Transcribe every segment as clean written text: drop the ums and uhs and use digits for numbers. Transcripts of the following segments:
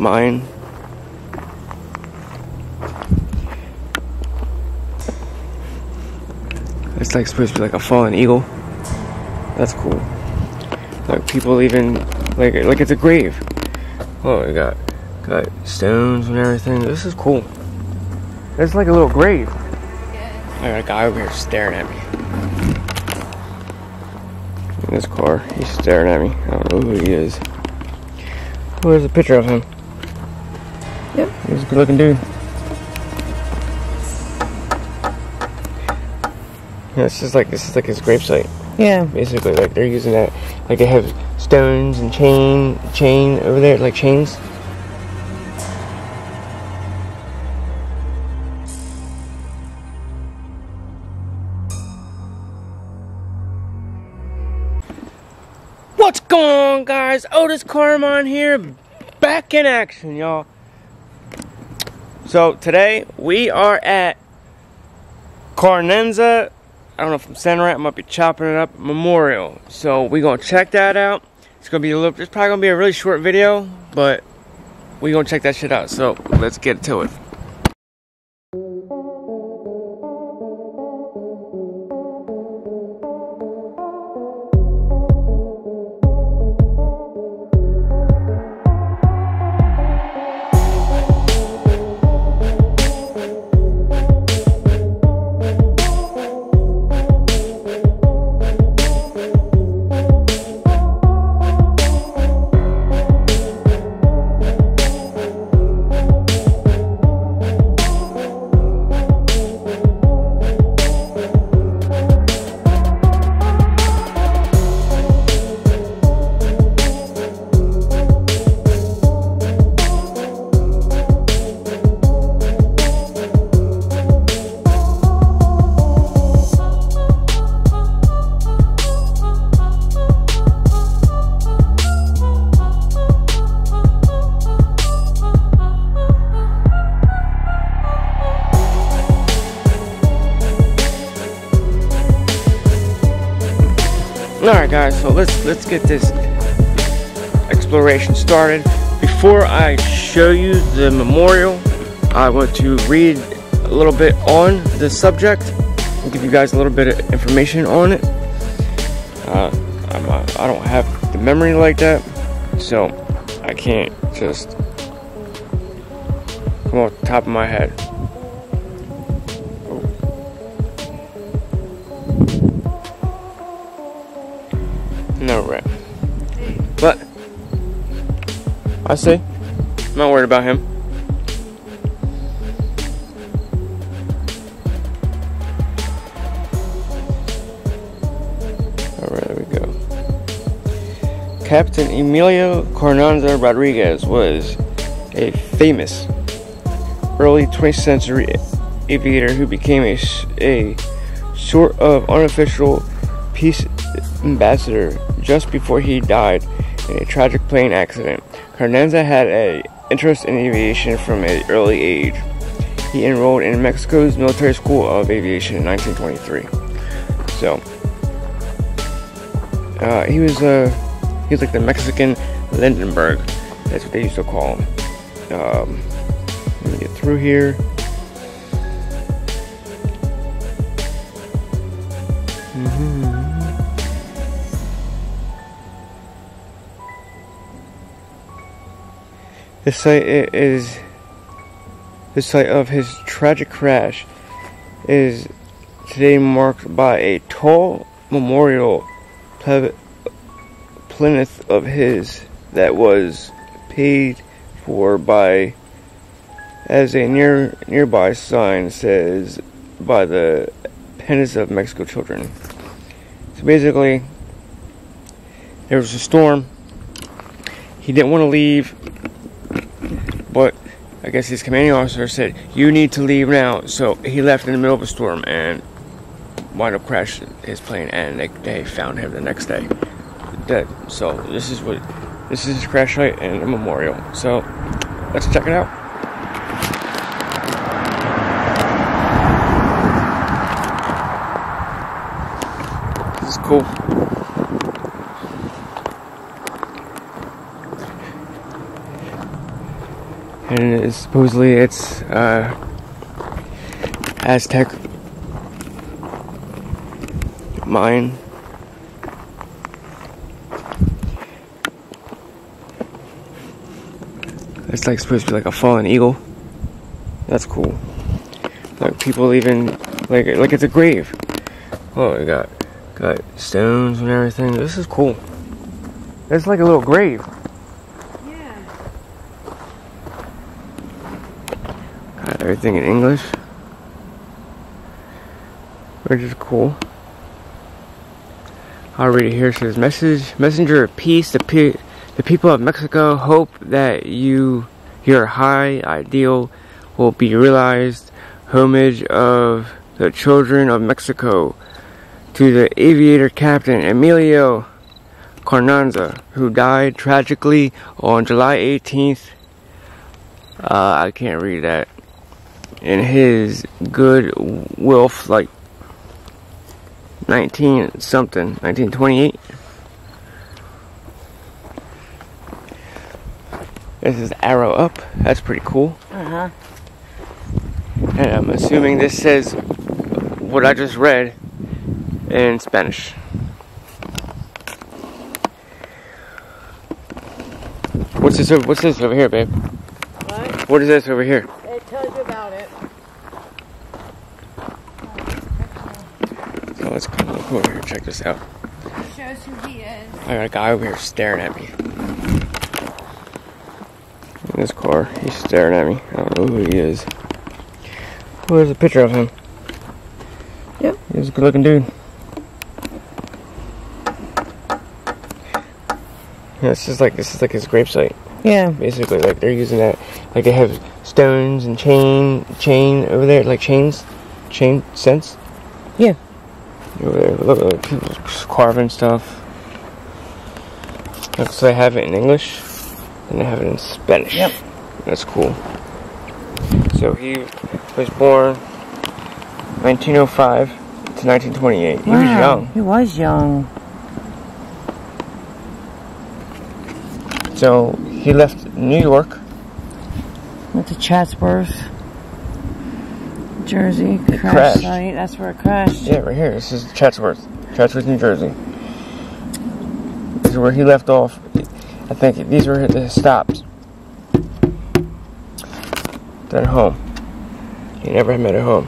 mine. It's like supposed to be like a fallen eagle. That's cool. Like people even like it's a grave. Oh, we got stones and everything. This is cool. It's like a little grave. Yeah. I got a guy over here staring at me. In this car, he's staring at me. I don't know who he is. Oh, there's a picture of him. Yep, he's a good looking dude. Yeah, it's just like, this is like his gravesite. Yeah. Basically, like they're using that, like they have stones and chain over there, like chains. What's going on, guys? Otis Carmine here, back in action, y'all. So today we are at Carranza. I don't know if I'm saying right. I might be chopping it up. Memorial. So we're gonna check that out. It's gonna be a little. It's probably gonna be a really short video, but we're gonna check that shit out. So let's get to it. Alright guys, so let's get this exploration started. Before I show you the memorial, I want to read a little bit on the subject and give you guys a little bit of information on it. I don't have the memory like that, so I can't just come off the top of my head. No rep. But I see. I'm not worried about him. Alright, there we go. Captain Emilio Carranza Rodriguez was a famous early 20th century aviator who became a sort of unofficial peace ambassador just before he died in a tragic plane accident. Carranza had an interest in aviation from an early age. He enrolled in Mexico's Military School of Aviation in 1923. So, he was like the Mexican Lindbergh. That's what they used to call him. Let me get through here. The site of his tragic crash is today marked by a tall memorial plinth of his that was paid for by, as a nearby sign says, by the penance of Mexico children. So basically, there was a storm. He didn't want to leave. But I guess his commanding officer said, "You need to leave now." So he left in the middle of a storm and wound up crashing his plane. And they found him the next day dead. So this is his crash site and a memorial. So let's check it out. This is cool. and supposedly it's Aztec mine. It's like supposed to be like a fallen eagle. That's cool. Like people even like it's a grave. Oh, we got stones and everything. This is cool. It's like a little grave. Yeah. Got everything in English, which is cool. I'll read it here. It says, messenger of peace, the people of Mexico hope that your high ideal will be realized. Homage of the children of Mexico to the aviator captain Emilio Carranza, who died tragically on July 18th. I can't read that. In his good will flight 1928. This is arrow up. That's pretty cool. And I'm assuming this says what I just read in Spanish. What's this over here, babe? What? What is this over here? It tells you about it. So let's come look over here. Check this out. It shows who he is. I got a guy over here staring at me. In this car, he's staring at me. I don't know who he is. Oh, there's a picture of him. Yep. He was a good-looking dude. Yeah, this is like his gravesite. Yeah. Basically, like they're using that. Like they have stones and chain over there, like chain scents. Yeah. Over there, look at people carving stuff. Like, so they have it in English, and they have it in Spanish. Yep. That's cool. So he was born 1905 to 1928. Wow. He was young. So he left New York. Went to Chatsworth, Jersey. Crash site. That's where it crashed. Yeah, right here. This is Chatsworth. Chatsworth, New Jersey. This is where he left off. I think these were his stops. Then home. He never made it home.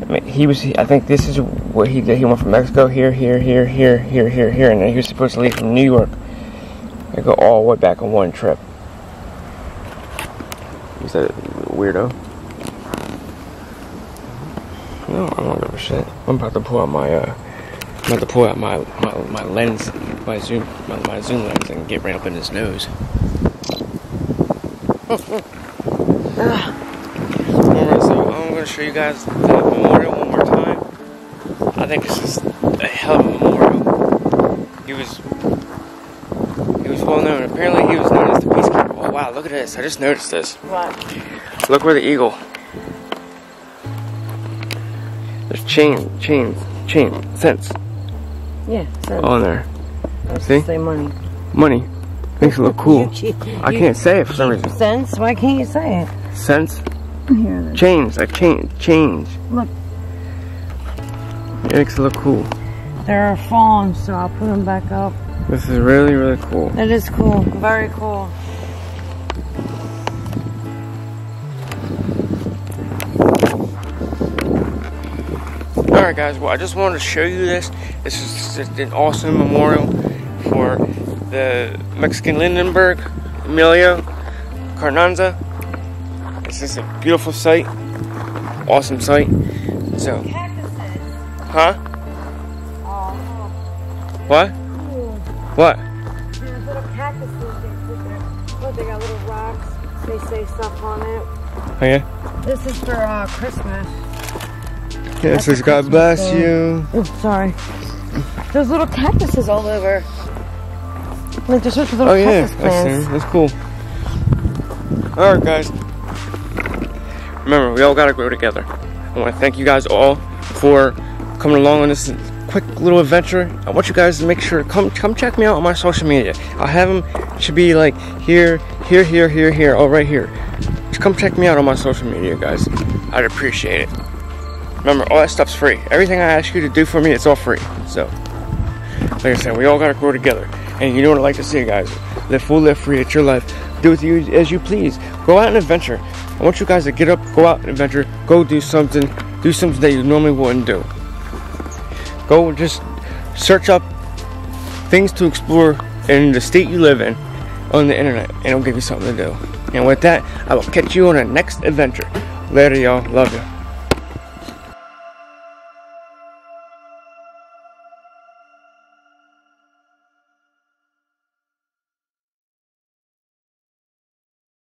I mean, I think this is what he did. He went from Mexico here, and then he was supposed to leave from New York and go all the way back on one trip. He's that weirdo. No, I don't give a shit. I'm about to pull out my my lens, my zoom lens, and get right up in his nose. I'm going to show you guys the memorial one more time. I think this is a hell of a memorial. He was well known. Apparently he was known as the peacekeeper. Oh wow, look at this. I just noticed this. What? Look where the eagle. There's chain cents. Yeah, cents. On there. That's see? Say money. Money. Makes it look cool. I can't say it for some reason. Cents? Why can't you say it? Cents? Chains. I can't change. Look. It makes it look cool. They're fallen, so I'll put them back up. This is really, really cool. It is cool. Very cool. Alright guys, well I just wanted to show you this. This is just an awesome memorial for the Mexican Lindbergh, Emilio Carranza. It's just a beautiful site, awesome site. So, huh? What? What? There's little cactuses. Look, they got little rocks. They say stuff on it. Oh yeah. This is for Christmas. Yes, yeah, God bless you. Oh, sorry. There's little cactuses all over. Like there's little cactus plants. That's cool. All right, guys. Remember, we all gotta grow together. I want to thank you guys all for coming along on this quick little adventure. I want you guys to make sure to come check me out on my social media. I have them should be like here, here, here, here, here, all right here. come check me out on my social media, guys. I'd appreciate it. Remember, all that stuff's free. Everything I ask you to do for me, it's all free. So, like I said, we all gotta grow together. And you know what I like to say, guys? Live full, live free, it's your life. Do with you as you please. Go out and adventure. I want you guys to get up, go out and adventure. Go do something. Do something that you normally wouldn't do. Go just search up things to explore in the state you live in on the internet. And it'll give you something to do. And with that, I will catch you on the next adventure. Later, y'all. Love you.